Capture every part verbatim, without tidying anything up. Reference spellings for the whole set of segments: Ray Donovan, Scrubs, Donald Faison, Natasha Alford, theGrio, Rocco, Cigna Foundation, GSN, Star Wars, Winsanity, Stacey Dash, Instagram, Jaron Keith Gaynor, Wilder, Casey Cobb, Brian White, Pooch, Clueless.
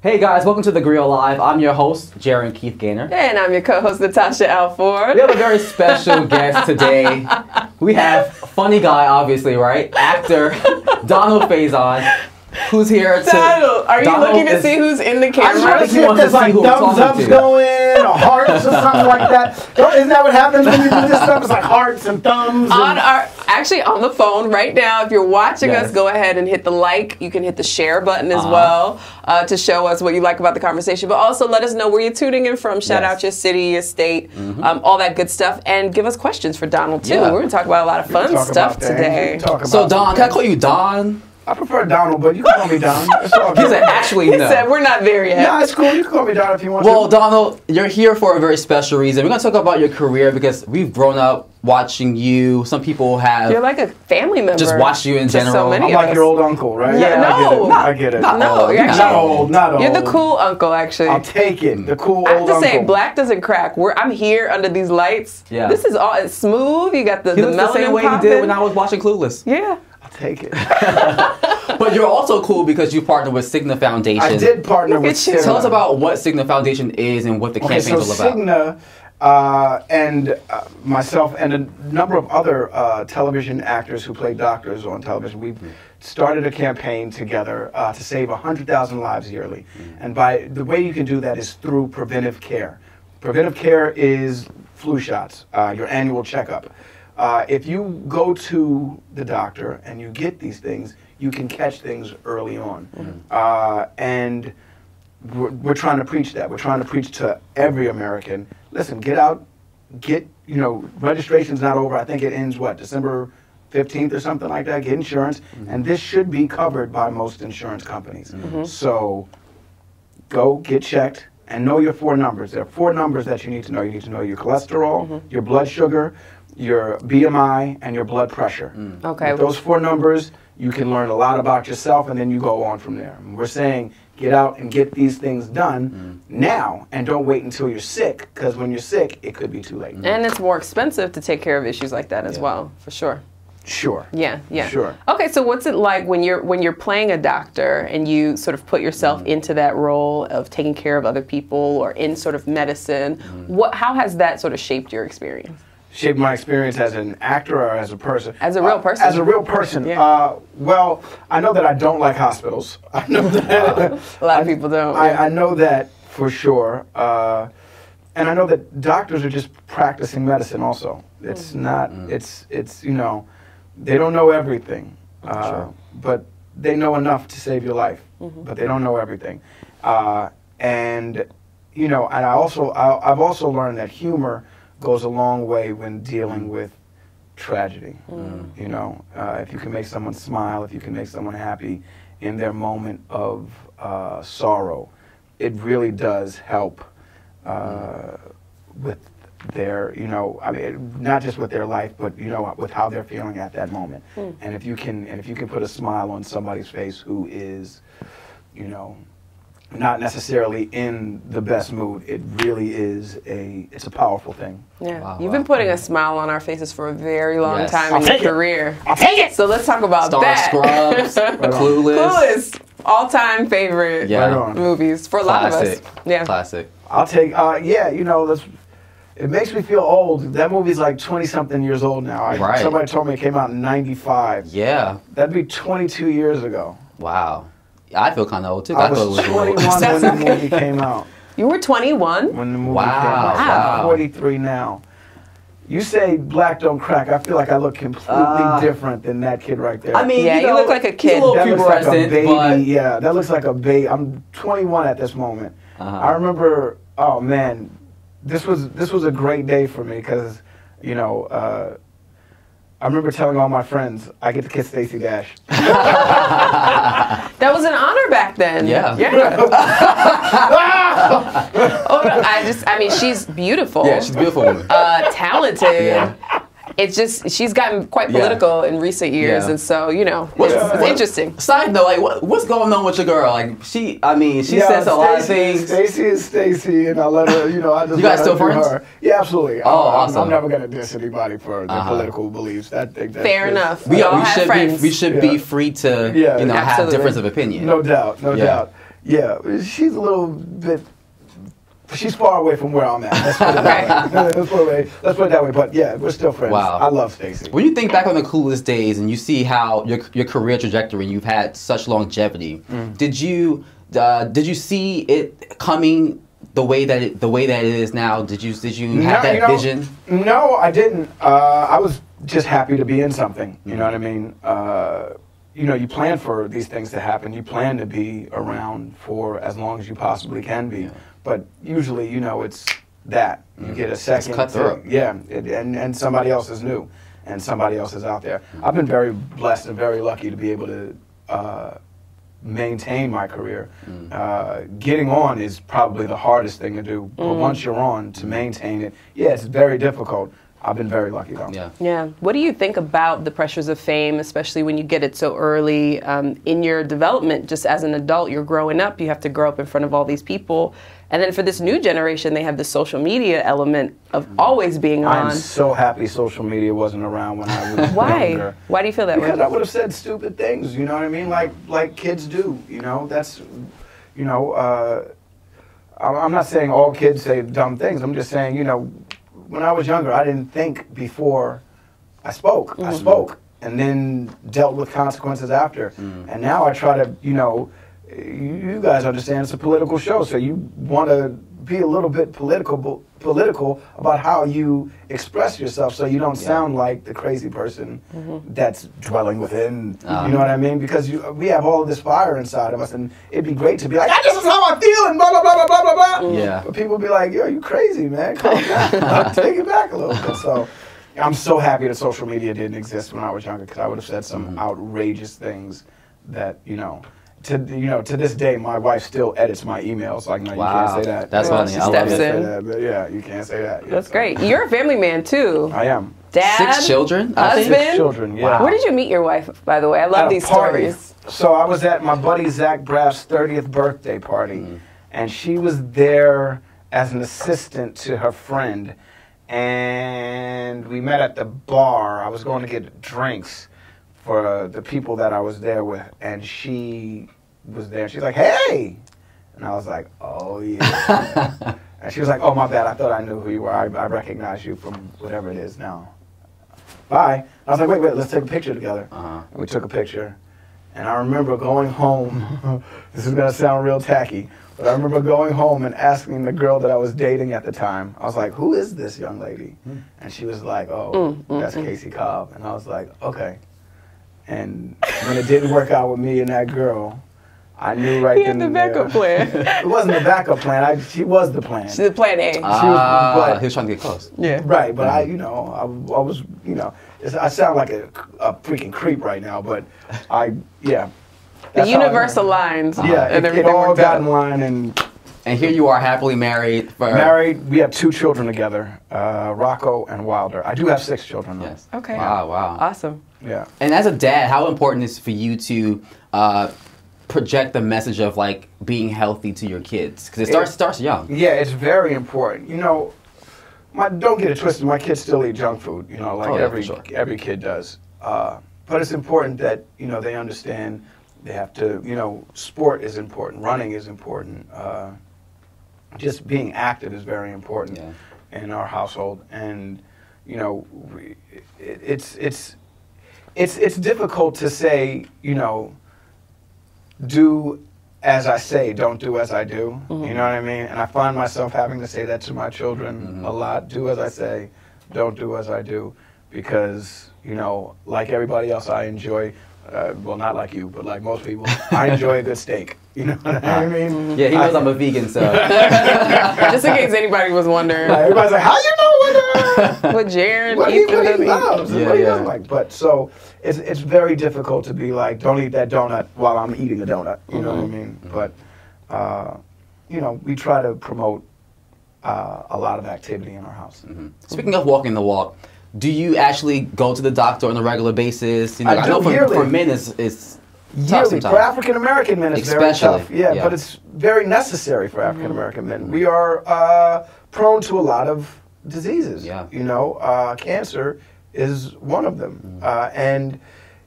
Hey guys, welcome to theGrio Live. I'm your host, Jaron Keith Gaynor. And I'm your co-host, Natasha Alford. We have a very special guest today. We have funny guy, obviously, right? Actor Donald Faison, who's here to... Donald, are you Donald looking to is, see who's in the camera? I'm trying to see if there's like thumbs ups going, or hearts or something like that. Isn't that what happens when you do this stuff? It's like hearts and thumbs. And on our... Actually, on the phone right now, if you're watching yes. us, go ahead and hit the like. You can hit the share button as uh-huh. well uh, to show us what you like about the conversation. But also let us know where you're tuning in from. Shout yes. out your city, your state, mm-hmm. um, all that good stuff. And give us questions for Donald, too. Yeah. We're going to talk about a lot of fun stuff today. So, Don, can I call you Don? I prefer Donald, but you can call me Don. He said, actually, no. He said, we're not there yet. No, it's cool. You can call me Don if you want well, to. Well, Donald, you're here for a very special reason. We're going to talk about your career because we've grown up watching you. Some people have... You're like a family member. Just watch you in general. So many I'm like us. Your old uncle, right? Yeah, yeah no. I get it. Not, I get it. Not, no, you're actually, not old. Not old. You're the cool uncle, actually. I'll take it. The cool old uncle. I have to uncle. say, black doesn't crack. We're, I'm here under these lights. Yeah. This is all it's smooth. You got the, the melanin the same way popping. He did when I was watching Clueless. Yeah. Take it. But you're also cool because you partnered with Cigna Foundation. I did partner with Cigna. Tell us about what Cigna Foundation is and what the okay, campaign's so all about. Cigna uh, and uh, myself and a number of other uh, television actors who play doctors on television, we started a campaign together uh, to save one hundred thousand lives yearly. Mm. And by the way you can do that is through preventive care. Preventive care is flu shots, uh, your annual checkup. Uh, if you go to the doctor and you get these things, you can catch things early on. Mm-hmm. uh, and we're, we're trying to preach that. We're trying to preach to every American. Listen, get out, get, you know, registration's not over. I think it ends, what, December fifteenth or something like that. Get insurance. Mm-hmm. And this should be covered by most insurance companies. Mm-hmm. So go get checked. And know your four numbers. There are four numbers that you need to know. You need to know your cholesterol, mm-hmm. your blood sugar, your B M I, and your blood pressure. Mm. Okay. With those four numbers, you can learn a lot about yourself, and then you go on from there. And we're saying get out and get these things done mm. now, and don't wait until you're sick, because when you're sick, it could be too late. And it's more expensive to take care of issues like that as yeah. well, for sure. Sure. Yeah, yeah. Sure. Okay, so what's it like when you're when you're playing a doctor and you sort of put yourself mm-hmm. into that role of taking care of other people or in sort of medicine? Mm-hmm. What how has that sort of shaped your experience? Shaped my experience as an actor or as a person? As a real uh, person. As a real person. Yeah. Uh, well, I know that I don't like hospitals. I know that a lot of I, people don't. I, yeah. I know that for sure. Uh, and I know that doctors are just practicing medicine also. It's mm-hmm. not mm-hmm. it's it's you know they don't know everything, uh, sure. but they know enough to save your life, mm-hmm. but they don't know everything. Uh, and, you know, and I also, I, I've also learned that humor goes a long way when dealing with tragedy. Mm. You know, uh, if you can make someone smile, if you can make someone happy in their moment of uh, sorrow, it really does help uh, with their, you know, I mean, not just with their life, but, you know, with how they're feeling at that moment. Mm. And if you can, and if you can put a smile on somebody's face who is, you know, not necessarily in the best mood, it really is a, it's a powerful thing. Yeah. Wow, You've wow, been putting wow. a smile on our faces for a very long yes. time I'll in your it. career. I'll take it! So let's talk about Star that. Scrubs, Clueless. Clueless, all-time favorite yeah. right movies for a Classic. lot of us. Yeah. Classic. I'll take, uh, yeah, you know, let's, it makes me feel old. That movie's like twenty-something years old now. I, right. Somebody told me it came out in ninety-five. Yeah. That'd be twenty-two years ago. Wow. I feel kind of old, too. I, I was, was twenty-one when the movie came out. You were twenty-one? When the movie wow. came out. Wow. I'm forty-three now. You say black don't crack. I feel like I look completely uh, different than that kid right there. I mean, yeah, you, know, you look like a kid. That looks like a baby. But... Yeah, that looks like a baby. I'm twenty-one at this moment. Uh-huh. I remember, oh, man. This was this was a great day for me because, you know, uh, I remember telling all my friends I get to kiss Stacey Dash. That was an honor back then. Yeah. Yeah. Oh, I just I mean she's beautiful. Yeah, she's a beautiful woman. Uh, talented. Yeah. It's just she's gotten quite political yeah. in recent years, yeah. and so you know it's, yeah. it's interesting. Side note, like what, what's going on with your girl? Like she, I mean, she yeah, says a lot of things. Stacey is Stacey, and I let her. You know, I just you guys let still her friends? Her. Yeah, absolutely. Oh, I'm, awesome. I'm never gonna diss anybody for their uh-huh. political beliefs. I think that's fair just, enough. We, uh, we all we have should friends. Be, we should yeah. be free to yeah. you know absolutely. Have difference of opinion. No doubt, no yeah. doubt. Yeah, she's a little bit. She's far away from where I'm at. Let's put it that way. Let's put it away. Let's put it that way. But yeah, we're still friends. Wow. I love Stacey. When you think back on the Clueless days and you see how your your career trajectory, you've had such longevity. Mm. Did you uh, did you see it coming the way that it, the way that it is now? Did you did you have no, that you know, vision? No, I didn't. Uh, I was just happy to be in something. You mm. know what I mean? Uh, you know, you plan for these things to happen. You plan to be around for as long as you possibly can be. Yeah. But usually, you know, it's that. You get a second. It's cut through. Yeah, it, and, and somebody else is new, and somebody else is out there. I've been very blessed and very lucky to be able to uh, maintain my career. Mm. Uh, getting on is probably the hardest thing to do, but mm. once you're on, to maintain it, yeah, it's very difficult. I've been very lucky, though. Yeah. Yeah. What do you think about the pressures of fame, especially when you get it so early um, in your development? Just as an adult, you're growing up. You have to grow up in front of all these people. And then for this new generation, they have the social media element of always being on. I'm so happy social media wasn't around when I was Why? younger. Why do you feel that because way? Because I would have said stupid things, you know what I mean? Like, like kids do, you know? That's, you know, uh, I'm not saying all kids say dumb things. I'm just saying, you know, when I was younger, I didn't think before I spoke. Mm-hmm. I spoke and then dealt with consequences after. Mm-hmm. And now I try to, you know, you guys understand it's a political show, so you want to be a little bit political political about how you express yourself so you don't yeah. sound like the crazy person mm-hmm. that's dwelling within, um, you know what I mean? Because you, we have all of this fire inside of us, and it'd be great to be like, ah, this is how I feel, and blah, blah, blah, blah, blah, blah. Yeah. But people would be like, yo, you crazy, man. Calm down. Take it back a little bit. So I'm so happy that social media didn't exist when I was younger, because I would have said some mm-hmm. outrageous things that, you know, To you know, to this day, my wife still edits my emails. Like, no, wow. you can't say that. That's yeah, funny. She I love it. That, yeah, you can't say that. Yeah, that's so. Great. You're a family man too. I am. Dad, six children, husband, six children. Yeah. Wow. Where did you meet your wife, by the way? I love at these party. stories. So I was at my buddy Zach Braff's thirtieth birthday party, mm. and she was there as an assistant to her friend, and we met at the bar. I was going to get drinks for the people that I was there with, and she was there. She's like, hey! And I was like, oh, yeah. And she was like, oh, my bad. I thought I knew who you were. I, I recognize you from whatever it is now. Bye. And I was like, wait, wait, let's take a picture together. Uh-huh. And we took a picture. And I remember going home. This is going to sound real tacky, but I remember going home and asking the girl that I was dating at the time. I was like, who is this young lady? Mm. And she was like, oh, mm, that's mm, Casey Cobb. And I was like, okay. And when it didn't work out with me and that girl, I knew right he then and there. He had the backup plan. It wasn't the backup plan. I, she was the plan. She's the plan A. Ah, she was, but, he was trying to get close. Yeah. Right, but mm-hmm. I, you know, I, I was, you know, it's, I sound like a, a freaking creep right now, but I, yeah. The universe aligned. Yeah, uh-huh. and it, it all got out. in line. And, and here you are, happily married. For married. We have two children together, uh, Rocco and Wilder. I do have six children. Though. Yes. Okay. Wow, wow. Awesome. Yeah. And as a dad, how important is it for you to uh, project the message of like being healthy to your kids? Because it starts it, starts young. Yeah, it's very important. You know, my don't get it twisted. My kids still eat junk food. You know, like oh, yeah, every sure. every kid does. Uh, but it's important that you know they understand they have to. You know, sport is important. Running is important. Uh, just being active is very important yeah. in our household. And you know, we, it, it's it's. It's, it's difficult to say, you know, do as I say, don't do as I do. Mm-hmm. You know what I mean? And I find myself having to say that to my children mm-hmm. a lot. Do as I say, don't do as I do. Because, you know, like everybody else, I enjoy, uh, well, not like you, but like most people, I enjoy a good steak. You know what I mean? Yeah, he knows I, I'm a vegan, so. Just in case anybody was wondering. Like, everybody's like, how you know what, what Jaron what he, what he loves yeah, what he yeah. doesn't like? But so it's, it's very difficult to be like, don't eat that donut while I'm eating a donut. You mm-hmm. know what I mean? Mm-hmm. But, uh, you know, we try to promote uh, a lot of activity in our house. Mm-hmm. Speaking of walking the walk, do you actually go to the doctor on a regular basis? You know, I, I know for, for men it's... it's Yearly, for African-American men, it's very tough. Yeah, yeah, but it's very necessary for African-American men. Mm-hmm. We are uh, prone to a lot of diseases. Yeah. You know, uh, cancer is one of them. Mm-hmm. uh, and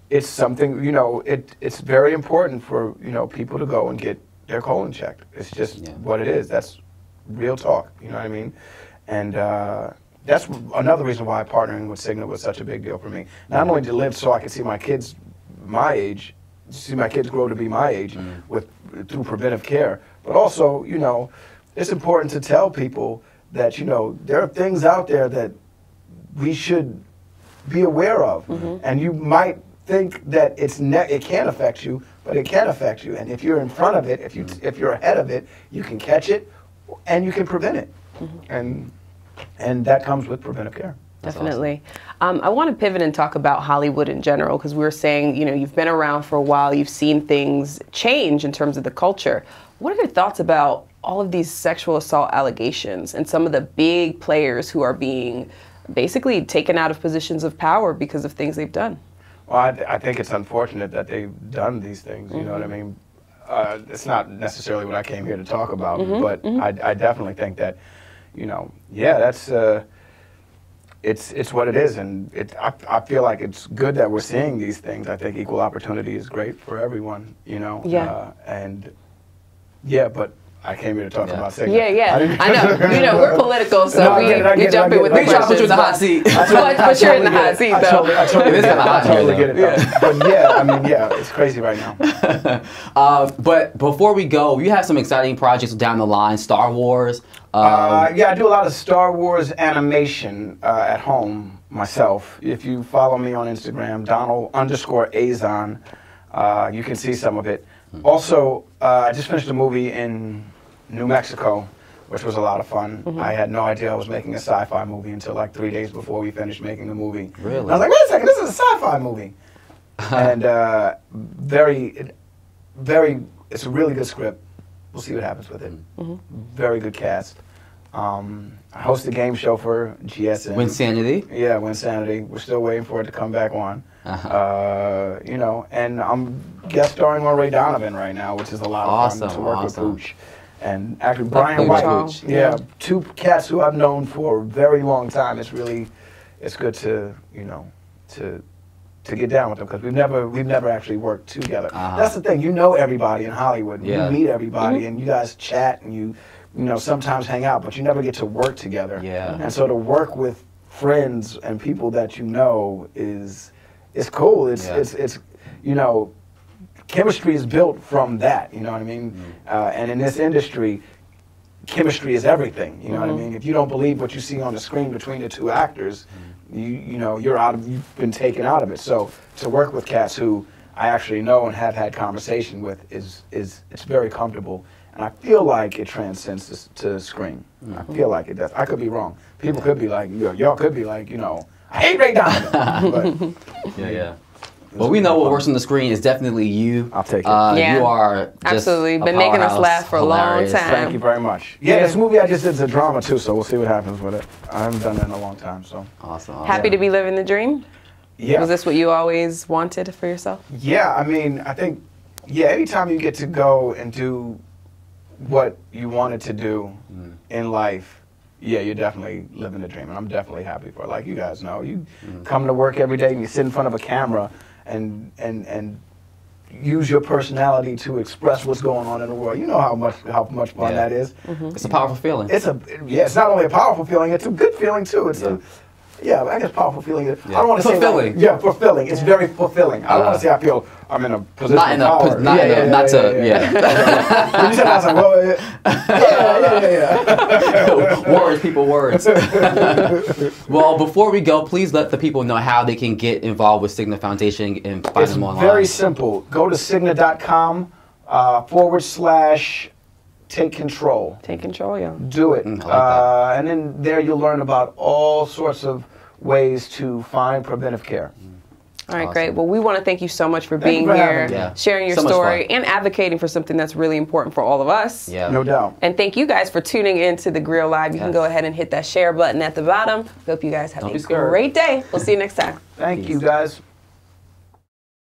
it's something, you know, it, it's very important for, you know, people to go and get their colon checked. It's just yeah. what it is. That's real talk. You know what I mean? And uh, that's another reason why partnering with Cigna was such a big deal for me. Not only to live so I could see my kids my age, see my kids grow to be my age mm. with through preventive care, but also, you know, it's important to tell people that, you know, there are things out there that we should be aware of. Mm-hmm. And you might think that it's ne it can affect you, but it can affect you. And if you're in front of it, if, you t if you're ahead of it, you can catch it and you can prevent it. Mm-hmm. And, and that comes with preventive care. That's definitely. Awesome. Um, I want to pivot and talk about Hollywood in general, because we were saying, you know, you've been around for a while, you've seen things change in terms of the culture. What are your thoughts about all of these sexual assault allegations and some of the big players who are being basically taken out of positions of power because of things they've done? Well, I, th I think it's unfortunate that they've done these things, you mm-hmm. know what I mean? Uh, it's not necessarily what I came here to talk about, mm-hmm. but mm-hmm. I, I definitely think that, you know, yeah, that's... Uh, It's, it's what it is, and it, I, I feel like it's good that we're seeing these things. I think equal opportunity is great for everyone, you know? Yeah. Uh, and, yeah, but I came here to talk yeah. about Cigna. Yeah, yeah, I, I know. You know, we're political, so no, we, get it, we get jump it, in with the questions. We put you in the hot seat. But you're in the hot seat, though. I totally get it. I totally get it, yeah. But, yeah, I mean, yeah, it's crazy right now. uh, but before we go, you have some exciting projects down the line, Star Wars. Um, uh, yeah, I do a lot of Star Wars animation uh, at home myself. If you follow me on Instagram, Donald underscore Azon, uh, you can see some of it. Also, uh, I just finished a movie in New Mexico, which was a lot of fun. Mm-hmm. I had no idea I was making a sci-fi movie until like three days before we finished making the movie. Really? And I was like, wait a second, this is a sci-fi movie. and uh, very, very, it's a really good script. We'll see what happens with it. Mm-hmm. Very good cast. Um, I host a game show for G S N. Winsanity? Yeah, Winsanity. We're still waiting for it to come back on. Uh-huh. uh, you know, and I'm guest starring on Ray Donovan right now, which is a lot awesome, of fun to work awesome. with Pooch. And actually, Brian White, oh, yeah, yeah, two cats who I've known for a very long time. It's really, it's good to, you know, to... to get down with them, because we've never we've never actually worked together. Uh-huh. That's the thing, you know everybody in Hollywood. Yeah. You meet everybody mm-hmm. and you guys chat and you you know sometimes hang out, but you never get to work together. Yeah. And so to work with friends and people that you know is it's cool. It's yeah. it's it's you know chemistry is built from that, you know what I mean? Mm-hmm. uh, and in this industry, chemistry is everything, you know mm-hmm. what I mean? If you don't believe what you see on the screen between the two actors, mm-hmm. You, you know, you're out of, you've been taken out of it. So to work with cats who I actually know and have had conversation with is, is it's very comfortable. And I feel like it transcends to, to screen. Mm-hmm. I feel like it does. I could be wrong. People could be like, y'all could be like, you know, I hate Ray Donovan. But, yeah, yeah. Well, we know what works on the screen is definitely you. I'll take it. Uh, yeah. You are just absolutely been making us laugh for a hilarious. long time. Thank you very much. Yeah, yeah, this movie I just did is a drama too, so we'll see what happens with it. I haven't done that in a long time, so awesome. Happy yeah. to be living the dream. Yeah. Was this what you always wanted for yourself? Yeah, I mean, I think yeah. anytime you get to go and do what you wanted to do mm. in life. Yeah, you're definitely living the dream, and I'm definitely happy for it. Like you guys know, you mm. come to work every day and you sit in front of a camera and and and use your personality to express what's going on in the world. You know how much how much fun yeah. that is. Mm-hmm. It's a powerful feeling. It's a yeah. It's not only a powerful feeling; it's a good feeling too. It's yeah. a yeah. I guess powerful feeling. Yeah. I don't want to say fulfilling. Like, yeah, fulfilling. It's very fulfilling. I don't uh, want to say I feel I'm in a position not in of power. A, not yeah, yeah, not yeah, to yeah. yeah. yeah. When you said I was like, well, yeah, yeah, yeah. yeah. words, people, words. Well, before we go, please let the people know how they can get involved with Cigna Foundation and find it's them online. Very simple. Go to Cigna dot com uh, forward slash. Take control. Take control, yeah. Do it. I like uh, that. And then there you'll learn about all sorts of ways to find preventive care. Mm. All right, awesome. Great. Well, we want to thank you so much for thank being for here, yeah. sharing your so story, and advocating for something that's really important for all of us. Yeah. No doubt. And thank you guys for tuning in to theGrio Live. You yes. can go ahead and hit that share button at the bottom. We hope you guys have Don't a great day. We'll see you next time. Thank Peace. you, guys.